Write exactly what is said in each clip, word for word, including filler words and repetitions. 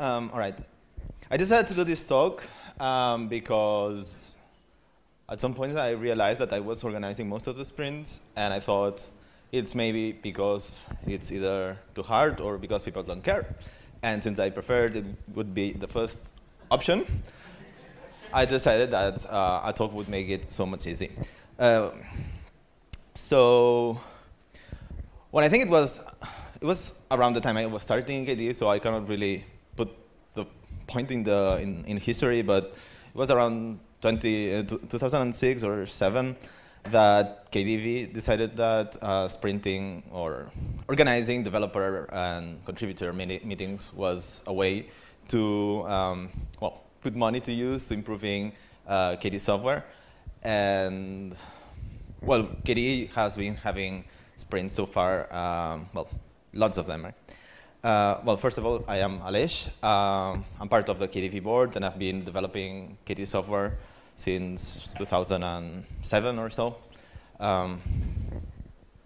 Um, all right. I decided to do this talk um, because at some point I realized that I was organizing most of the sprints, and I thought it's maybe because it's either too hard or because people don't care. And since I preferred it would be the first option, I decided that uh, a talk would make it so much easier. Uh, so when I think it was, it was around the time I was starting in K D E, so I cannot really put the point in the in, in history, but it was around twenty, uh, two thousand six or seven that K D V decided that uh, sprinting or organizing developer and contributor meetings was a way to um, well put money to use to improving uh, K D E software. And well, K D E has been having sprints so far, um, well, lots of them, right? Uh, well, first of all, I am Aleix. Um, I'm part of the K D V board, and I've been developing K D E software since two thousand seven or so. Um,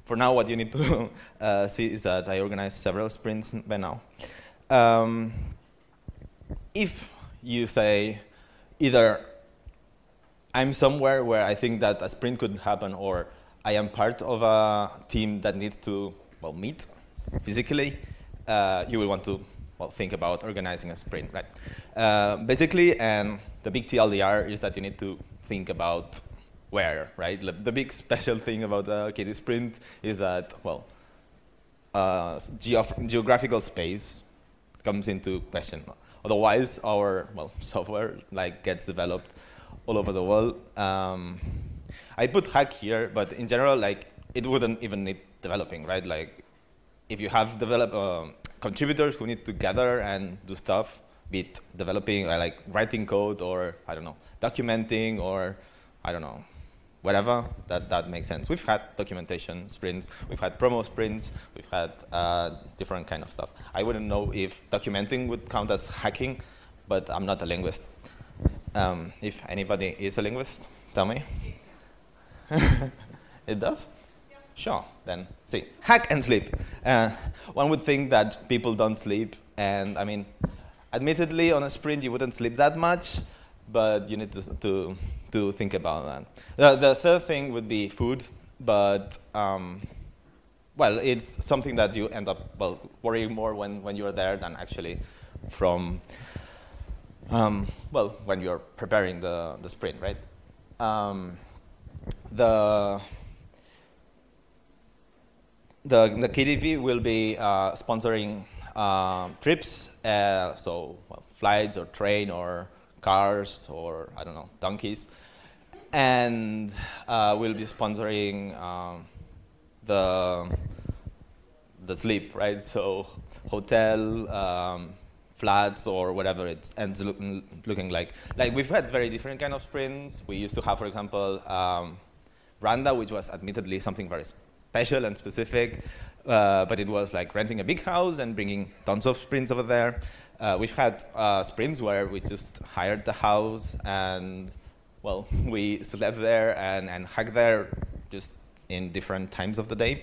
for now, what you need to uh, see is that I organized several sprints by now. Um, if you say either I'm somewhere where I think that a sprint could happen, or I am part of a team that needs to, well, meet physically, uh, you will want to, well, think about organizing a sprint, right? Uh, basically, and the big T L D R is that you need to think about where, right? The big special thing about uh, K D E Sprint is that, well, uh, geographical space comes into question. Otherwise, our, well, software like gets developed all over the world. Um, I put hack here, but in general, like, it wouldn't even need developing, right? Like, if you have develop uh, contributors who need to gather and do stuff, be it developing or like writing code or, I don't know, documenting or, I don't know, whatever, that, that makes sense. We've had documentation sprints, we've had promo sprints, we've had uh, different kind of stuff. I wouldn't know if documenting would count as hacking, but I'm not a linguist. Um, if anybody is a linguist, tell me. It does? Yeah. Sure, then see. Hack and sleep. Uh, one would think that people don't sleep, and I mean, admittedly, on a sprint, you wouldn't sleep that much, but you need to, to, to think about that. The, the third thing would be food, but, um, well, it's something that you end up, well, worrying more when, when you're there than actually from, um, well, when you're preparing the, the sprint, right? Um, the, the, the K D V will be uh, sponsoring Uh, trips, uh, so well, flights or train or cars or, I don't know, donkeys. And uh, we'll be sponsoring um, the, the sleep, right? So hotel, um, flats, or whatever it ends looking like. Like, we've had very different kind of sprints. We used to have, for example, um, Randa, which was admittedly something very special and specific. Uh, but it was like renting a big house and bringing tons of sprints over there. Uh, we've had uh, sprints where we just hired the house and, well, we slept there and, and hacked there just in different times of the day.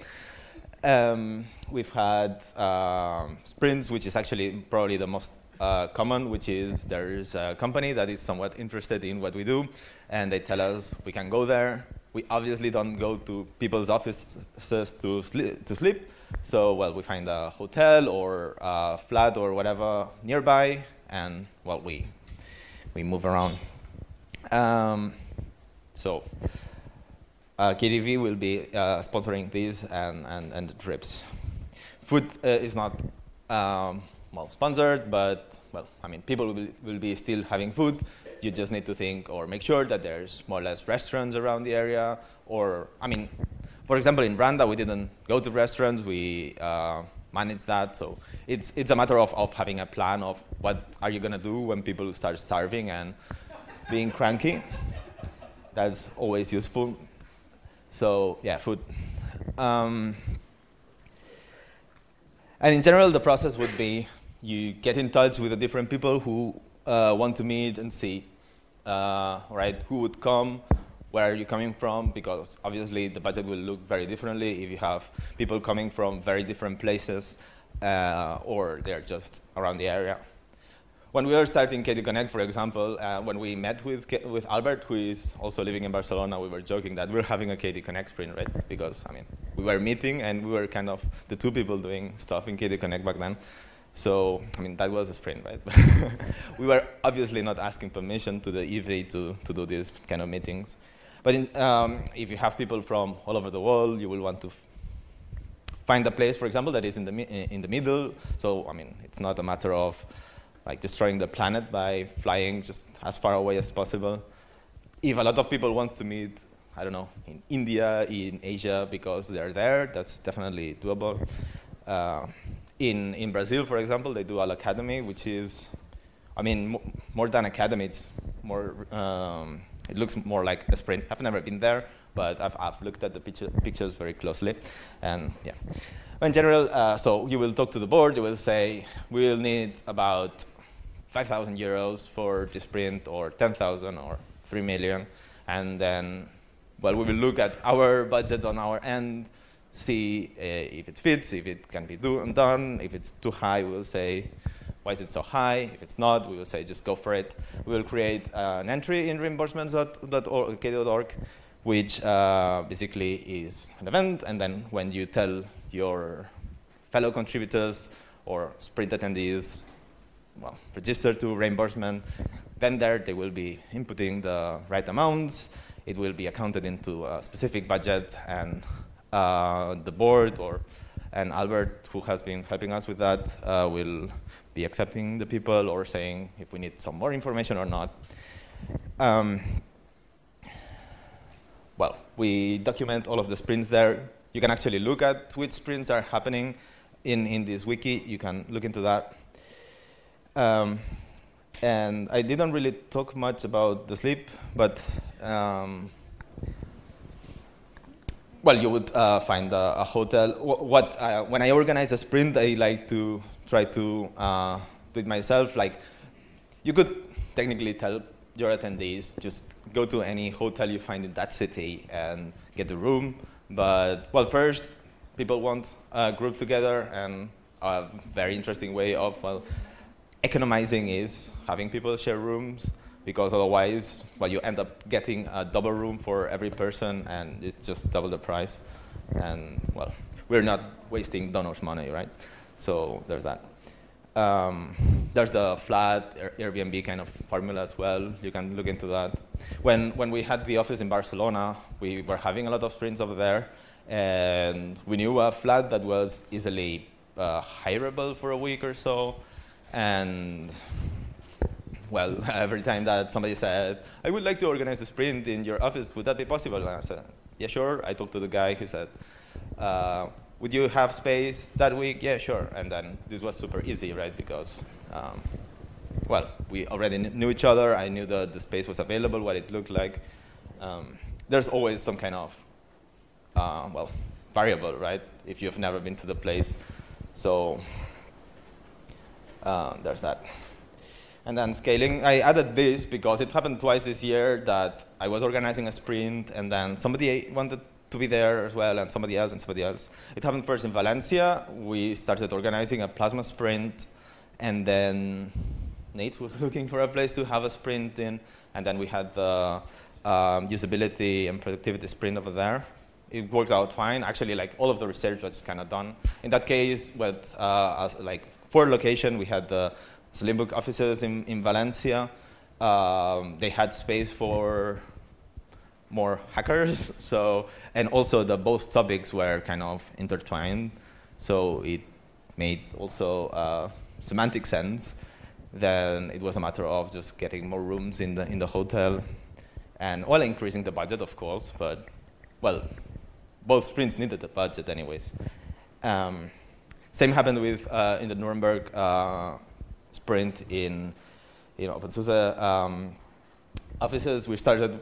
Um, we've had uh, sprints, which is actually probably the most uh, common, which is there is a company that is somewhat interested in what we do, and they tell us we can go there. We obviously don't go to people's offices to sleep, to sleep. So, well, we find a hotel or a flat or whatever nearby, and, well, we, we move around. Um, so, uh, K D V will be uh, sponsoring these and, and, and the trips. Food uh, is not, um, well, sponsored, but, well, I mean, people will, will be still having food. You just need to think or make sure that there's more or less restaurants around the area. Or, I mean, for example, in Randa, we didn't go to restaurants. We uh, managed that. So it's, it's a matter of, of having a plan of what are you going to do when people start starving and being cranky. That's always useful. So, yeah, food. Um, and in general, the process would be you get in touch with the different people who uh, want to meet and see. Uh, right? Who would come? Where are you coming from? Because obviously the budget will look very differently if you have people coming from very different places, uh, or they're just around the area. when we were starting K D E Connect, for example, uh, when we met with, with Albert, who is also living in Barcelona, we were joking that we we're having a K D E Connect sprint, right? Because, I mean, we were meeting and we were kind of the two people doing stuff in K D E Connect back then. So, I mean, that was a sprint, right? We were obviously not asking permission to the E V to, to do these kind of meetings. But in, um, if you have people from all over the world, you will want to find a place, for example, that is in the, mi in the middle. So, I mean, it's not a matter of like destroying the planet by flying just as far away as possible. If a lot of people want to meet, I don't know, in India, in Asia, because they're there, that's definitely doable. Uh, in, in Brazil, for example, they do an Akademy, which is, I mean, m more than Akademy, it's more, um, it looks more like a sprint. I've never been there, but I've, I've looked at the picture, pictures very closely. And yeah, in general, uh, so you will talk to the board, you will say, we'll need about five thousand euros for this sprint, or ten thousand, or three million. And then, well, we will look at our budget on our end, see uh, if it fits, if it can be do and done. If it's too high, we'll say, why is it so high? If it's not, we will say, just go for it. We will create uh, an entry in reimbursements dot org, which uh, basically is an event. And then when you tell your fellow contributors or sprint attendees, well, register to reimbursement, then there they will be inputting the right amounts. It will be accounted into a specific budget, and uh, the board or and Albert, who has been helping us with that, uh, will be accepting the people or saying if we need some more information or not. Um, well, we document all of the sprints there. You can actually look at which sprints are happening in, in this wiki. You can look into that. Um, and I didn't really talk much about the sleep, but um, well, you would uh, find a, a hotel. Wh what uh, when I organize a sprint, I like to try to uh, do it myself. Like, you could technically tell your attendees just go to any hotel you find in that city and get a room. But well, first people want a group together, and a very interesting way of well. Economizing is having people share rooms, because otherwise, well, you end up getting a double room for every person, and it's just double the price. And well, we're not wasting donors' money, right? So there's that. Um, there's the flat Airbnb kind of formula as well. You can look into that. When when we had the office in Barcelona, we were having a lot of sprints over there, and we knew a flat that was easily uh, hireable for a week or so. And, well, every time that somebody said, I would like to organize a sprint in your office, would that be possible? And I said, yeah, sure. I talked to the guy. He said, uh, would you have space that week? Yeah, sure. And then this was super easy, right? Because, um, well, we already knew each other. I knew that the space was available, what it looked like. Um, there's always some kind of, uh, well, variable, right, if you've never been to the place. So. Uh, there's that. And then scaling. I added this because it happened twice this year that I was organizing a sprint, and then somebody wanted to be there as well, and somebody else, and somebody else. It happened first in Valencia. We started organizing a plasma sprint, and then Nate was looking for a place to have a sprint in, and then we had the um, usability and productivity sprint over there. It worked out fine. Actually, like all of the research was kind of done. In that case, with uh, as, like. For location, we had the Slimbook offices in, in Valencia. Um, they had space for more hackers. So, and also the both topics were kind of intertwined. So it made also uh, semantic sense. Then it was a matter of just getting more rooms in the, in the hotel, and well, increasing the budget, of course. But well, both sprints needed a budget anyways. Um, Same happened with uh, in the Nuremberg uh, sprint in in OpenSUSE um, offices. We started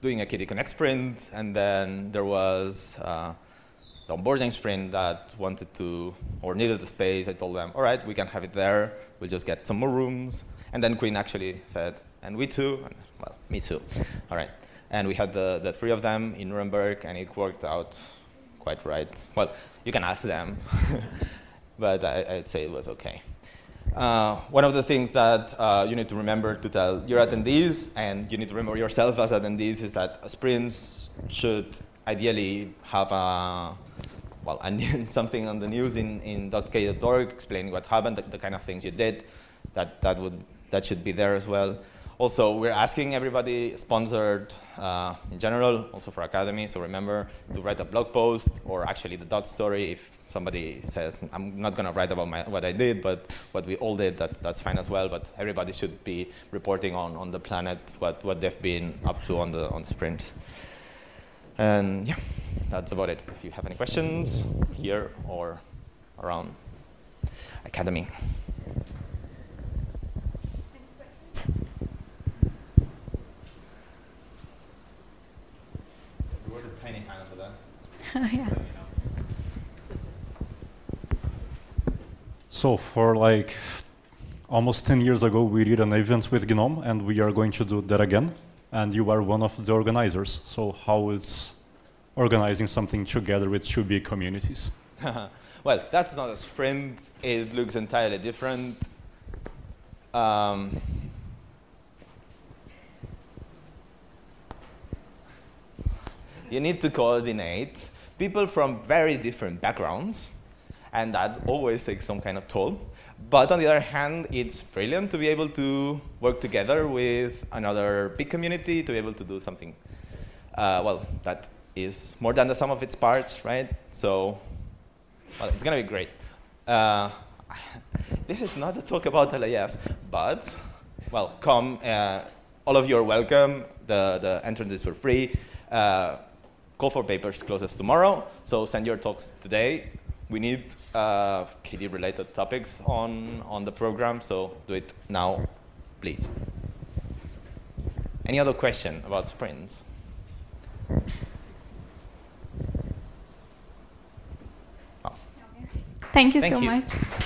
doing a K D E Connect sprint, and then there was uh, the onboarding sprint that wanted to or needed the space. I told them, all right, we can have it there. We'll just get some more rooms. And then Queen actually said, and we too. And, well, me too. All right. And we had the, the three of them in Nuremberg, and it worked out quite right. Well, you can ask them. But I, I'd say it was OK. Uh, one of the things that uh, you need to remember to tell your attendees, and you need to remember yourself as attendees, is that sprints should ideally have a, well, and something on the news in, in .k dot org explaining what happened, the, the kind of things you did. That, that, would, that should be there as well. Also, we're asking everybody sponsored uh, in general, also for Akademy, so remember to write a blog post or actually the dot story if somebody says, I'm not going to write about my, what I did, but what we all did, that's, that's fine as well, but everybody should be reporting on, on the planet what, what they've been up to on the on sprint. And yeah, that's about it. If you have any questions, here or around Akademy. Was it tiny hand for that? Oh, yeah. So for like almost ten years ago, we did an event with GNOME, and we are going to do that again. And you are one of the organizers. So how is organizing something together with two big communities? Well, that's not a sprint. It looks entirely different. Um, You need to coordinate people from very different backgrounds, and that always takes some kind of toll. But on the other hand, it's brilliant to be able to work together with another big community to be able to do something, uh, well, that is more than the sum of its parts, right? So, well, it's going to be great. Uh, this is not a talk about L I S, but, well, come. Uh, all of you are welcome. The, the entrance is for free. Uh, Call for papers closes tomorrow, so send your talks today. We need uh, K D E-related topics on, on the program, so do it now, please. Any other question about sprints? Oh. Thank you Thank so you. much.